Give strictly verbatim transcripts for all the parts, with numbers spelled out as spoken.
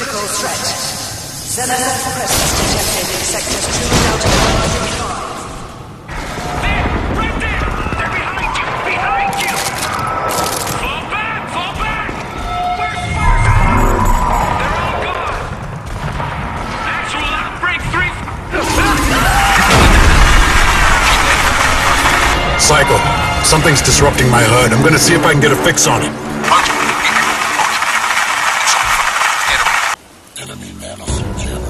critical threat. Xenomorph presence detected in sectors two, Delta one, three, five. Psycho, something's disrupting my herd. I'm gonna see if I can get a fix on it. Enemy nanosuit jammer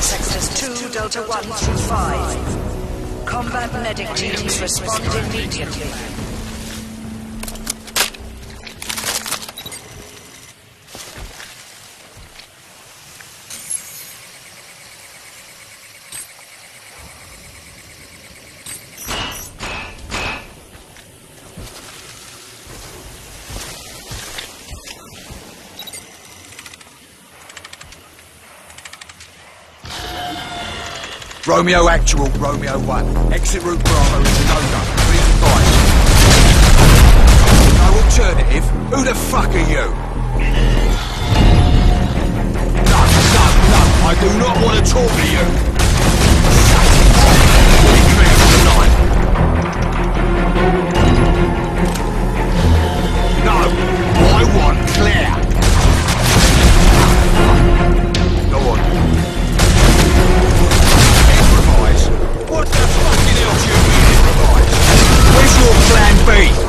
Sectors two, Delta one through five. Combat medic teams respond immediately. Romeo actual, Romeo one. Exit route Bravo is a no-no. Please advise. No alternative? Who the fuck are you? No, no, I do not want to talk to you. No, I want Claire. Go on. Improvise. What the fucking hell do you mean improvise? Where's your plan B?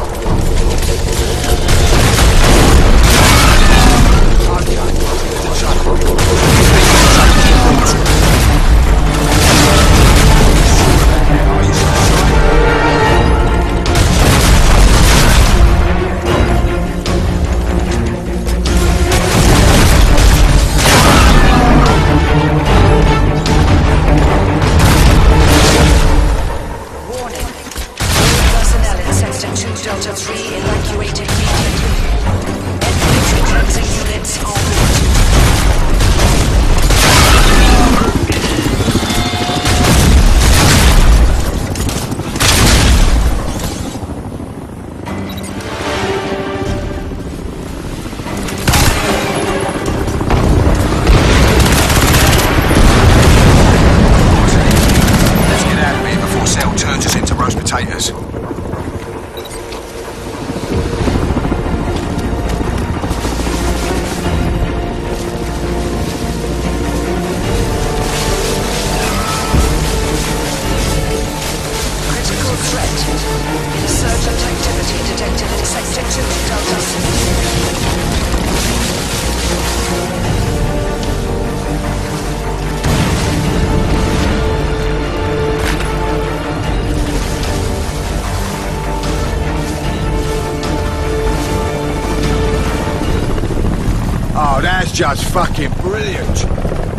Just fucking brilliant.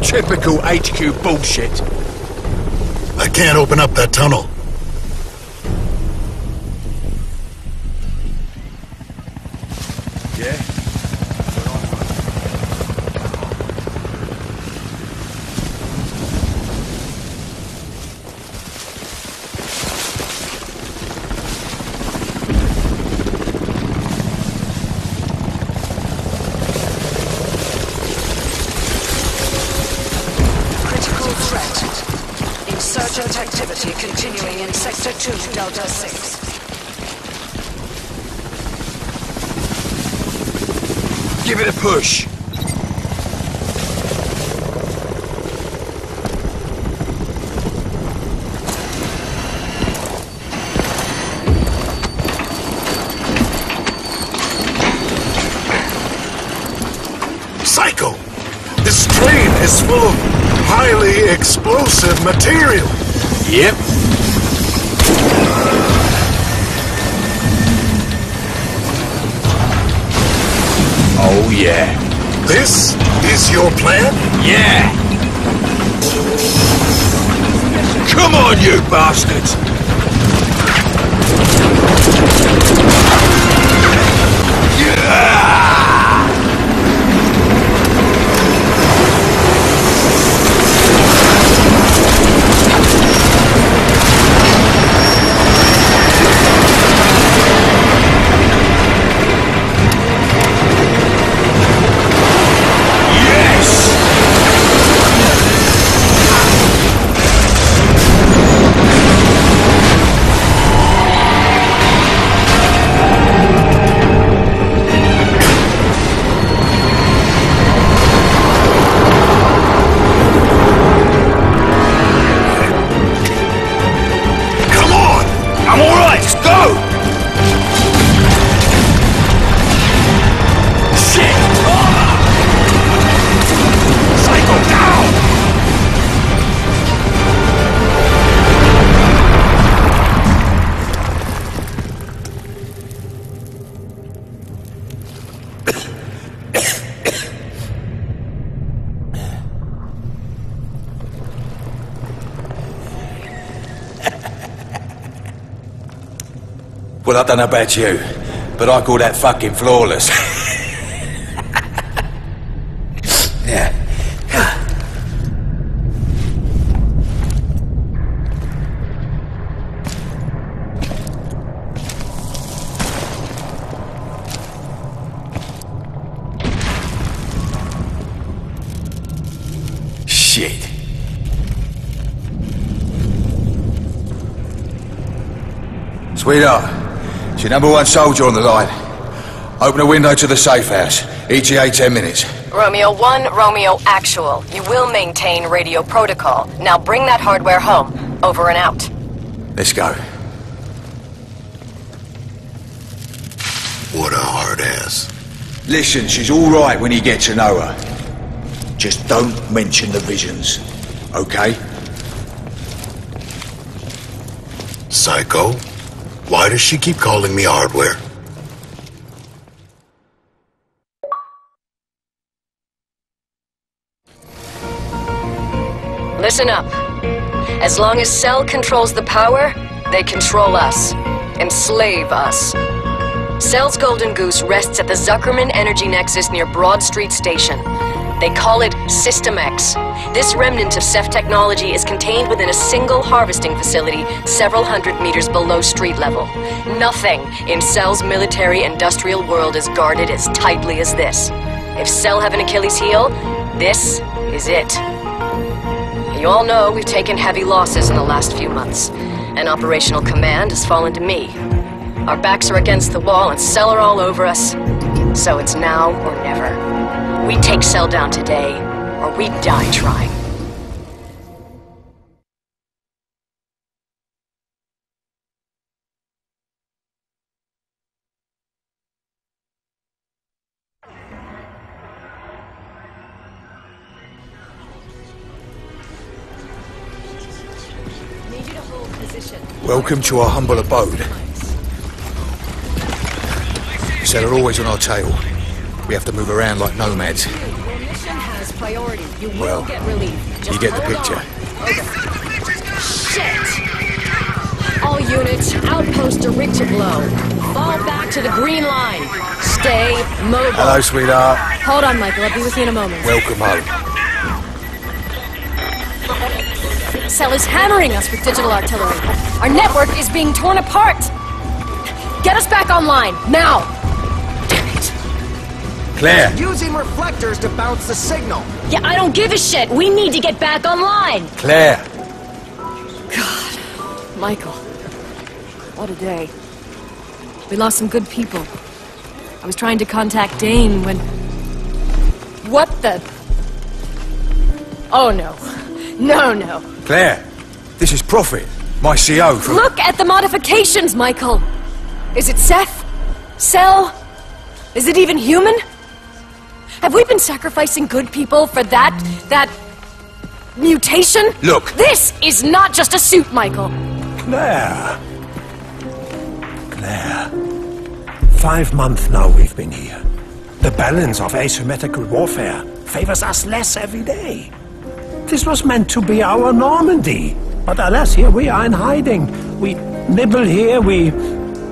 Typical H Q bullshit. I can't open up that tunnel. Push. Psycho! This train is full of highly explosive material. Yep. Oh, yeah. This is your plan? Yeah. Come on, you bastards. Well, I don't know about you, but I call that fucking flawless. Yeah. Sweetheart, it's your number one soldier on the line. Open a window to the safe house. E G A ten minutes. Romeo one, Romeo actual. You will maintain radio protocol. Now bring that hardware home. Over and out. Let's go. What a hard ass. Listen, she's all right when you get to know her. Just don't mention the visions, okay? Psycho? Why does she keep calling me hardware? Listen up. As long as Cell controls the power, they control us. Enslave us. Cell's golden goose rests at the Zuckerman Energy Nexus near Broad Street Station. They call it System X. This remnant of Ceph technology is contained within a single harvesting facility several hundred meters below street level. Nothing in Cell's military-industrial world is guarded as tightly as this. If Cell have an Achilles heel, this is it. You all know we've taken heavy losses in the last few months, and operational command has fallen to me. Our backs are against the wall and Cell are all over us. So it's now or never. We take Cell down today, or we die trying. Need you to hold position. Welcome to our humble abode. They're always on our tail. We have to move around like nomads. Your mission has priority. You will well, get relief. Just you get the picture. Okay. Shit! All units, outpost direct to blow. Fall back to the green line. Stay mobile. Hello, sweetheart. Hold on, Michael. I'll be with you in a moment. Welcome home. Cell is hammering us with digital artillery. Our network is being torn apart. Get us back online, now! Claire! Using reflectors to bounce the signal. Yeah, I don't give a shit. We need to get back online. Claire! God. Michael. What a day. We lost some good people. I was trying to contact Dane when... What the... Oh, no. No, no. Claire, this is Prophet, my C O from... Look at the modifications, Michael! Is it Seth? Cell? Is it even human? Have we been sacrificing good people for that... that... mutation? Look! This is not just a suit, Michael! Claire... Claire... Five months now we've been here. The balance of asymmetrical warfare favors us less every day. This was meant to be our Normandy. But alas, here we are in hiding. We nibble here, we...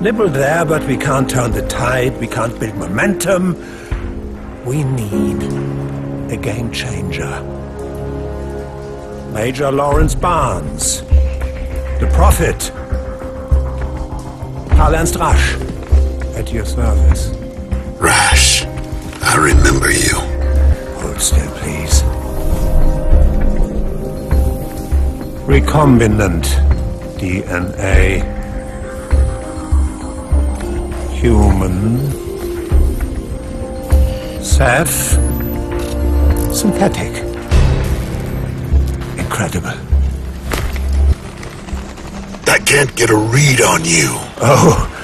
nibble there, but we can't turn the tide, we can't build momentum. We need a game changer. Major Lawrence Barnes. The Prophet. Karl Ernst Rasch. At your service. Rasch, I remember you. Hold still, please. Recombinant D N A. Human. Ceph. Synthetic. Incredible. I can't get a read on you. Oh,